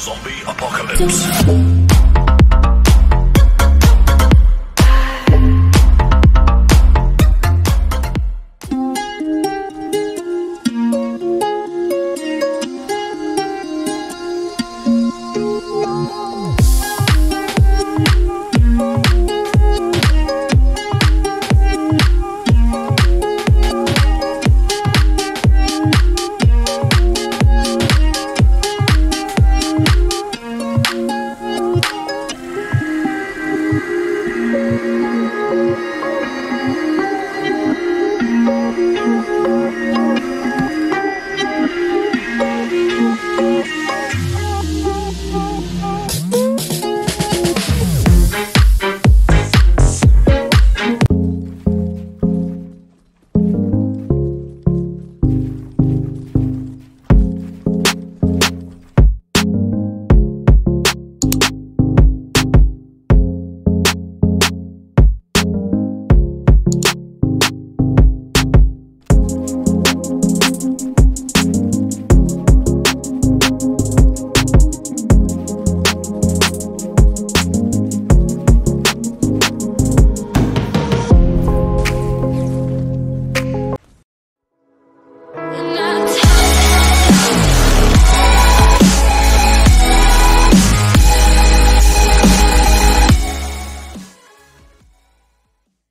Zombie apocalypse.